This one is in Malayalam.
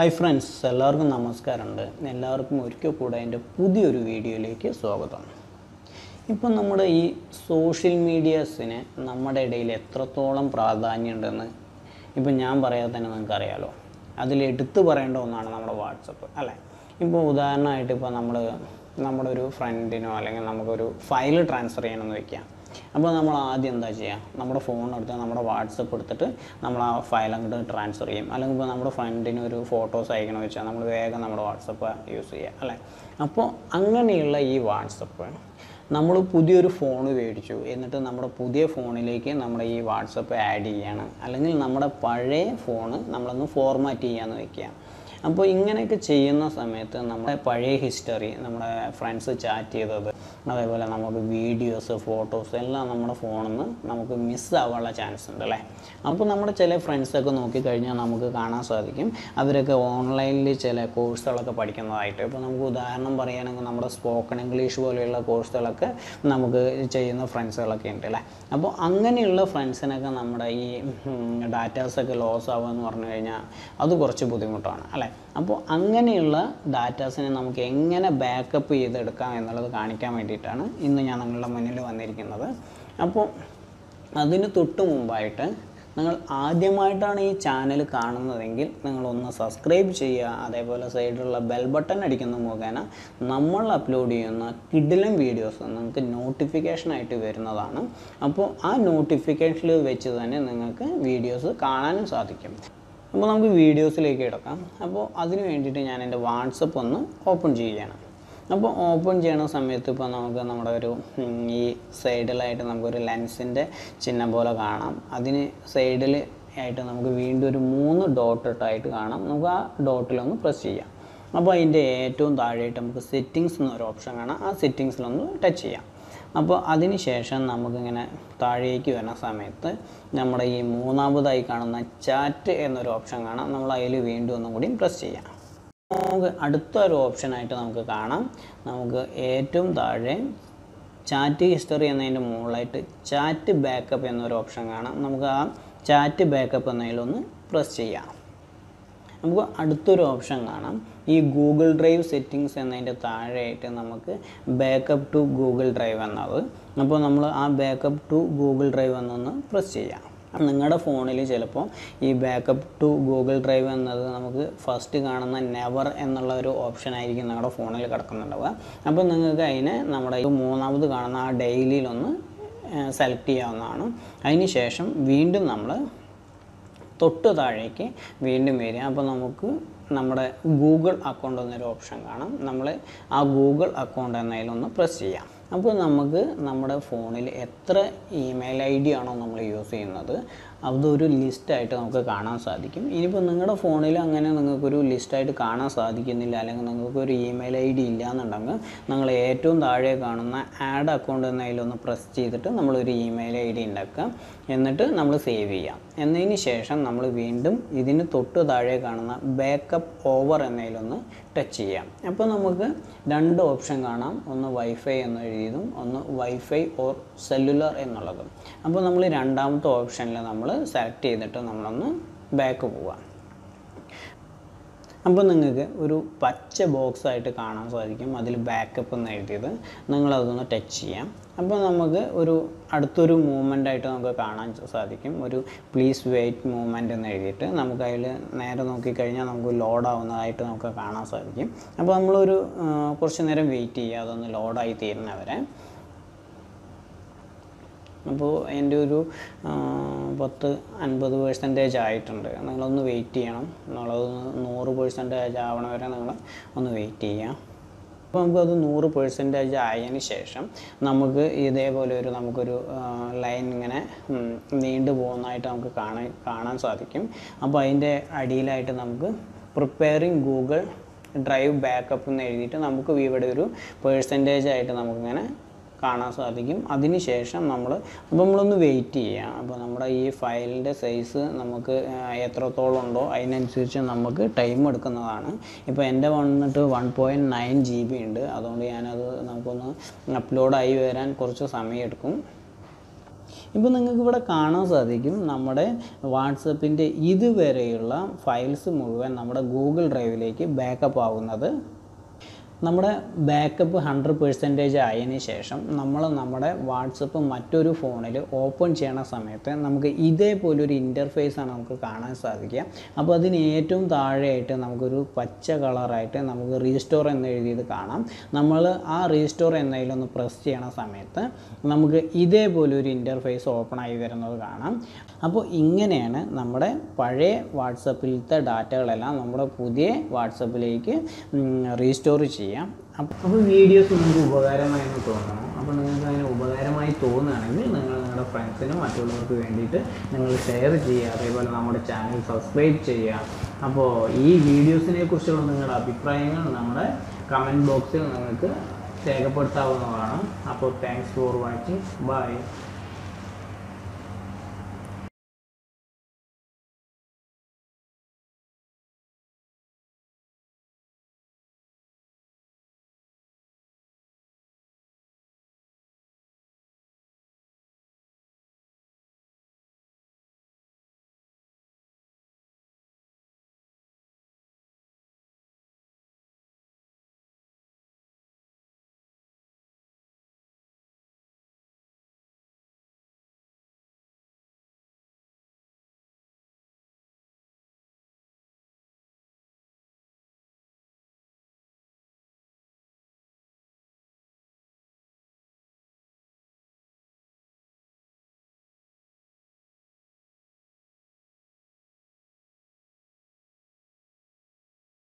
Hi friends, എല്ലാവർക്കും നമസ്കാരം ഉണ്ട്. എല്ലാവർക്കും ഒരിക്കൽ കൂടി എൻ്റെ പുതിയൊരു വീഡിയോയിലേക്ക് സ്വാഗതം. ഇപ്പോൾ നമ്മുടെ ഈ സോഷ്യൽ മീഡിയാസിനെ നമ്മുടെ ഇടയിൽ എത്രത്തോളം പ്രാധാന്യമുണ്ടെന്ന് ഇപ്പോൾ ഞാൻ പറയാതെ തന്നെ നിങ്ങൾക്ക് അറിയാലോ. അതിൽ എടുത്തു പറയേണ്ട ഒന്നാണ് നമ്മുടെ വാട്സപ്പ്, അല്ലേ? ഇപ്പോൾ ഉദാഹരണമായിട്ട് ഇപ്പോൾ നമ്മുടെ ഒരു ഫ്രണ്ടിനോ അല്ലെങ്കിൽ നമുക്കൊരു ഫയൽ ട്രാൻസ്ഫർ ചെയ്യണമെന്ന് വെക്കാം. അപ്പോൾ നമ്മൾ ആദ്യം എന്താ ചെയ്യുക, നമ്മുടെ ഫോണെടുത്ത് നമ്മുടെ വാട്സപ്പ് എടുത്തിട്ട് നമ്മൾ ആ ഫയൽ അങ്ങോട്ട് ട്രാൻസ്ഫർ ചെയ്യും. അല്ലെങ്കിൽ ഇപ്പോൾ നമ്മുടെ ഫ്രണ്ടിന് ഒരു ഫോട്ടോസ് അയക്കണമെന്ന് വെച്ചാൽ നമ്മൾ വേഗം നമ്മുടെ വാട്സപ്പ് യൂസ് ചെയ്യുക, അല്ലേ? അപ്പോൾ അങ്ങനെയുള്ള ഈ വാട്സപ്പ് നമ്മൾ പുതിയൊരു ഫോൺ മേടിച്ചു, എന്നിട്ട് നമ്മുടെ പുതിയ ഫോണിലേക്ക് നമ്മുടെ ഈ വാട്സപ്പ് ആഡ് ചെയ്യുകയാണ്. അല്ലെങ്കിൽ നമ്മുടെ പഴയ ഫോൺ നമ്മളൊന്ന് ഫോർമാറ്റ് ചെയ്യാമെന്ന് വയ്ക്കുക. അപ്പോൾ ഇങ്ങനെയൊക്കെ ചെയ്യുന്ന സമയത്ത് നമ്മുടെ പഴയ ഹിസ്റ്ററി, നമ്മുടെ ഫ്രണ്ട്സ് ചാറ്റ് ചെയ്തത്, അതേപോലെ നമുക്ക് വീഡിയോസ്, ഫോട്ടോസ് എല്ലാം നമ്മുടെ ഫോണിൽ നിന്ന് നമുക്ക് മിസ്സാവാനുള്ള ചാൻസ് ഉണ്ട്, അല്ലേ? അപ്പോൾ നമ്മുടെ ചില ഫ്രണ്ട്സൊക്കെ നോക്കിക്കഴിഞ്ഞാൽ നമുക്ക് കാണാൻ സാധിക്കും, അവരൊക്കെ ഓൺലൈനിൽ ചില കോഴ്സുകളൊക്കെ പഠിക്കുന്നതായിട്ട്. ഇപ്പോൾ നമുക്ക് ഉദാഹരണം പറയുകയാണെങ്കിൽ നമ്മുടെ സ്പോക്കൺ ഇംഗ്ലീഷ് പോലെയുള്ള കോഴ്സുകളൊക്കെ നമുക്ക് ചെയ്യുന്ന ഫ്രണ്ട്സുകളൊക്കെ ഉണ്ട്, അല്ലേ? അപ്പോൾ അങ്ങനെയുള്ള ഫ്രണ്ട്സിനൊക്കെ നമ്മുടെ ഈ ഡാറ്റാസൊക്കെ ലോസ് ആവുക എന്ന് പറഞ്ഞു കഴിഞ്ഞാൽ അത് കുറച്ച് ബുദ്ധിമുട്ടാണ്, അല്ലേ? അപ്പോൾ അങ്ങനെയുള്ള ഡാറ്റാസിനെ നമുക്ക് എങ്ങനെ ബാക്കപ്പ് ചെയ്തെടുക്കാം എന്നുള്ളത് കാണിക്കാൻ വേണ്ടിയിട്ടാണ് ഇന്ന് ഞാൻ നിങ്ങളുടെ മുന്നിൽ വന്നിരിക്കുന്നത്. അപ്പോൾ അതിന് തൊട്ട് മുമ്പായിട്ട് നിങ്ങൾ ആദ്യമായിട്ടാണ് ഈ ചാനൽ കാണുന്നതെങ്കിൽ നിങ്ങളൊന്ന് സബ്സ്ക്രൈബ് ചെയ്യുക. അതേപോലെ സൈഡിലുള്ള ബെൽ ബട്ടൺ അടിക്കുന്ന മുഖേന നമ്മൾ അപ്ലോഡ് ചെയ്യുന്ന കിഡിലും വീഡിയോസ് നിങ്ങൾക്ക് നോട്ടിഫിക്കേഷനായിട്ട് വരുന്നതാണ്. അപ്പോൾ ആ നോട്ടിഫിക്കേഷനിൽ വെച്ച് തന്നെ നിങ്ങൾക്ക് വീഡിയോസ് കാണാനും സാധിക്കും. അപ്പോൾ നമുക്ക് വീഡിയോസിലേക്ക് കിടക്കാം. അപ്പോൾ അതിന് വേണ്ടിയിട്ട് ഞാൻ എൻ്റെ വാട്സപ്പ് ഒന്ന് ഓപ്പൺ ചെയ്യുകയാണ്. അപ്പോൾ ഓപ്പൺ ചെയ്യണ സമയത്ത് ഇപ്പോൾ നമുക്ക് നമ്മുടെ ഒരു ഈ സൈഡിലായിട്ട് നമുക്കൊരു ലെൻസിൻ്റെ ചിഹ്നം പോലെ കാണാം. അതിന് സൈഡിൽ ആയിട്ട് നമുക്ക് വീണ്ടും ഒരു 3 ഡോട്ട് ഇട്ടായിട്ട് കാണാം. നമുക്ക് ആ ഡോട്ടിലൊന്ന് പ്രസ് ചെയ്യാം. അപ്പോൾ അതിൻ്റെ ഏറ്റവും താഴെയായിട്ട് നമുക്ക് സെറ്റിങ്സ് എന്നൊരു ഓപ്ഷൻ കാണാം. ആ സെറ്റിങ്സിലൊന്ന് ടച്ച് ചെയ്യാം. അപ്പോൾ അതിന് ശേഷം നമുക്കിങ്ങനെ താഴേക്ക് വരുന്ന സമയത്ത് നമ്മുടെ ഈ 3ാമതായി കാണുന്ന ചാറ്റ് എന്നൊരു ഓപ്ഷൻ കാണാം. നമ്മൾ അതിൽ വീണ്ടും ഒന്നും കൂടി പ്രസ് ചെയ്യാം. നമുക്ക് അടുത്തൊരു ഓപ്ഷനായിട്ട് നമുക്ക് കാണാം, നമുക്ക് ഏറ്റവും താഴെ ചാറ്റ് ഹിസ്റ്ററി എന്നതിൻ്റെ മുകളിലായിട്ട് ചാറ്റ് ബാക്കപ്പ് എന്നൊരു ഓപ്ഷൻ കാണാം. നമുക്ക് ആ ചാറ്റ് ബാക്കപ്പ് എന്നതിലൊന്ന് പ്രസ് ചെയ്യാം. നമുക്ക് അടുത്തൊരു ഓപ്ഷൻ കാണാം, ഈ ഗൂഗിൾ ഡ്രൈവ് സെറ്റിങ്സ് എന്നതിൻ്റെ താഴെയായിട്ട് നമുക്ക് ബാക്കപ്പ് ടു ഗൂഗിൾ ഡ്രൈവ് എന്നത്. അപ്പോൾ നമ്മൾ ആ ബാക്കപ്പ് ടു ഗൂഗിൾ ഡ്രൈവ് എന്നൊന്ന് പ്രസ് ചെയ്യാം. നിങ്ങളുടെ ഫോണിൽ ചിലപ്പോൾ ഈ ബാക്കപ്പ് ടു ഗൂഗിൾ ഡ്രൈവ് എന്നത് നമുക്ക് ഫസ്റ്റ് കാണുന്ന നെവർ എന്നുള്ള ഒരു ഓപ്ഷനായിരിക്കും നിങ്ങളുടെ ഫോണിൽ കിടക്കുന്നുണ്ടാവുക. അപ്പോൾ നിങ്ങൾക്ക് അതിനെ നമ്മുടെ 3ാമത് കാണുന്ന ആ ഡെയിലിയിലൊന്ന് സെലക്ട് ചെയ്യാവുന്നതാണ്. അതിന് ശേഷം വീണ്ടും നമ്മൾ തൊട്ട് താഴേക്ക് വീണ്ടും വരിക. അപ്പോൾ നമുക്ക് നമ്മുടെ ഗൂഗിൾ അക്കൗണ്ട് എന്നൊരു ഓപ്ഷൻ കാണാം. നമ്മൾ ആ ഗൂഗിൾ അക്കൗണ്ട് എന്നതിലൊന്ന് പ്രസ് ചെയ്യാം. അപ്പോൾ നമുക്ക് നമ്മുടെ ഫോണിൽ എത്ര ഇമെയിൽ ഐ ഡി ആണോ നമ്മൾ യൂസ് ചെയ്യുന്നത് അതൊരു ലിസ്റ്റായിട്ട് നമുക്ക് കാണാൻ സാധിക്കും. ഇനിയിപ്പോൾ നിങ്ങളുടെ ഫോണിൽ അങ്ങനെ നിങ്ങൾക്കൊരു ലിസ്റ്റായിട്ട് കാണാൻ സാധിക്കുന്നില്ല, അല്ലെങ്കിൽ നിങ്ങൾക്കൊരു ഇമെയിൽ ഐ ഡി ഇല്ലയെന്നുണ്ടെങ്കിൽ നിങ്ങൾ ഏറ്റവും താഴെ കാണുന്ന ആഡ് അക്കൗണ്ട് എന്നതിലൊന്ന് പ്രസ് ചെയ്തിട്ട് നമ്മളൊരു ഇമെയിൽ ഐ ഡി ഉണ്ടാക്കാം. എന്നിട്ട് നമ്മൾ സേവ് ചെയ്യാം. എന്നതിന് ശേഷം നമ്മൾ വീണ്ടും ഇതിന് തൊട്ട് താഴെ കാണുന്ന ബാക്കപ്പ് ഓവർ എന്നതിലൊന്ന് ടച്ച് ചെയ്യാം. അപ്പോൾ നമുക്ക് 2 ഓപ്ഷൻ കാണാം, ഒന്ന് വൈഫൈ എന്ന് എഴുതിയതും ഒന്ന് വൈഫൈ ഓർ സെല്ലുലാർ എന്നുള്ളതും. അപ്പോൾ നമ്മൾ 2ാമത്തെ ഓപ്ഷനിൽ നമ്മൾ സെലക്ട് ചെയ്തിട്ട് നമ്മളൊന്ന് ബാക്ക് പോവാം. അപ്പോൾ നിങ്ങൾക്ക് ഒരു പച്ച ബോക്സ് ആയിട്ട് കാണാൻ സാധിക്കും, അതിൽ ബാക്കപ്പ് എന്ന് എഴുതിയത്. നിങ്ങളതൊന്ന് ടച്ച് ചെയ്യാം. അപ്പോൾ നമുക്ക് ഒരു അടുത്തൊരു മൂവ്മെൻ്റ് ആയിട്ട് നമുക്ക് കാണാൻ സാധിക്കും, ഒരു പ്ലീസ് വെയിറ്റ് മൂവ്മെൻ്റ് എന്ന് എഴുതിയിട്ട്. നമുക്ക് അതിൽ നേരെ നോക്കിക്കഴിഞ്ഞാൽ നമുക്ക് ലോഡാവുന്നതായിട്ട് നമുക്ക് കാണാൻ സാധിക്കും. അപ്പോൾ നമ്മളൊരു കുറച്ച് നേരം വെയിറ്റ് ചെയ്യുക, അതൊന്ന് ലോഡായി തീരുന്നവരെ. അപ്പോൾ എൻ്റെ ഒരു 10-50% ആയിട്ടുണ്ട്. നിങ്ങളൊന്ന് വെയിറ്റ് ചെയ്യണം. നിങ്ങളതൊന്ന് 100% ആവണവരെ നിങ്ങൾ ഒന്ന് വെയിറ്റ് ചെയ്യാം. അപ്പോൾ നമുക്കത് 100% ആയതിന് ശേഷം നമുക്ക് ഇതേപോലെ ഒരു നമുക്കൊരു ലൈൻ ഇങ്ങനെ നീണ്ടു പോകുന്നതായിട്ട് നമുക്ക് കാണാൻ സാധിക്കും. അപ്പോൾ അതിൻ്റെ അടിയിലായിട്ട് നമുക്ക് പ്രിപ്പയറിങ് ഗൂഗിൾ ഡ്രൈവ് ബാക്കപ്പ് എന്ന് എഴുതിയിട്ട് നമുക്ക് ഇവിടെ ഒരു %ആയിട്ട് നമുക്കിങ്ങനെ കാണാൻ സാധിക്കും. അതിന് ശേഷം നമ്മളൊന്ന് വെയിറ്റ് ചെയ്യുക. അപ്പോൾ നമ്മുടെ ഈ ഫയലിൻ്റെ സൈസ് നമുക്ക് എത്രത്തോളം ഉണ്ടോ അതിനനുസരിച്ച് നമുക്ക് ടൈം എടുക്കുന്നതാണ്. ഇപ്പോൾ എൻ്റെ വന്നിട്ട് 1.9 GB ഉണ്ട്. അതുകൊണ്ട് ഞാനത് നമുക്കൊന്ന് അപ്ലോഡായി വരാൻ കുറച്ച് സമയം എടുക്കും. ഇപ്പോൾ നിങ്ങൾക്ക് ഇവിടെ കാണാൻ സാധിക്കും നമ്മുടെ വാട്സപ്പിൻ്റെ ഇതുവരെയുള്ള ഫയൽസ് മുഴുവൻ നമ്മുടെ ഗൂഗിൾ ഡ്രൈവിലേക്ക് ബാക്കപ്പ് ആവുന്നത്. നമ്മുടെ ബാക്കപ്പ് 100% ആയതിനു ശേഷം നമ്മൾ നമ്മുടെ വാട്സപ്പ് മറ്റൊരു ഫോണിൽ ഓപ്പൺ ചെയ്യണ സമയത്ത് നമുക്ക് ഇതേപോലൊരു ഇൻ്റർഫേസാണ് നമുക്ക് കാണാൻ സാധിക്കുക. അപ്പോൾ അതിന് ഏറ്റവും താഴെയായിട്ട് നമുക്കൊരു പച്ച കളറായിട്ട് നമുക്ക് റീസ്റ്റോർ എന്ന് എഴുതിയത് കാണാം. നമ്മൾ ആ റീസ്റ്റോർ എന്നതിലൊന്ന് പ്രസ് ചെയ്യണ സമയത്ത് നമുക്ക് ഇതേപോലൊരു ഇൻ്റർഫേസ് ഓപ്പൺ ആയി വരുന്നത് കാണാം. അപ്പോൾ ഇങ്ങനെയാണ് നമ്മുടെ പഴയ വാട്സപ്പിലത്തെ ഡാറ്റകളെല്ലാം നമ്മുടെ പുതിയ വാട്സപ്പിലേക്ക് റീസ്റ്റോർ ചെയ്യുക. അപ്പോൾ വീഡിയോസ് നിങ്ങൾക്ക് ഉപകാരമായെന്ന് തോന്നണം. അപ്പോൾ നിങ്ങൾക്ക് അതിന് ഉപകാരമായി തോന്നുകയാണെങ്കിൽ നിങ്ങൾ നിങ്ങളുടെ ഫ്രണ്ട്സിനും മറ്റുള്ളവർക്ക് വേണ്ടിയിട്ട് നിങ്ങൾ ഷെയർ ചെയ്യുക. അതേപോലെ നമ്മുടെ ചാനൽ സബ്സ്ക്രൈബ് ചെയ്യുക. അപ്പോൾ ഈ വീഡിയോസിനെ കുറിച്ചുള്ള നിങ്ങളുടെ അഭിപ്രായങ്ങൾ നമ്മുടെ കമൻറ്റ് ബോക്സിൽ നിങ്ങൾക്ക് രേഖപ്പെടുത്താവുന്നതാണ്. അപ്പോൾ താങ്ക്സ് ഫോർ വാച്ചിങ്. ബൈ.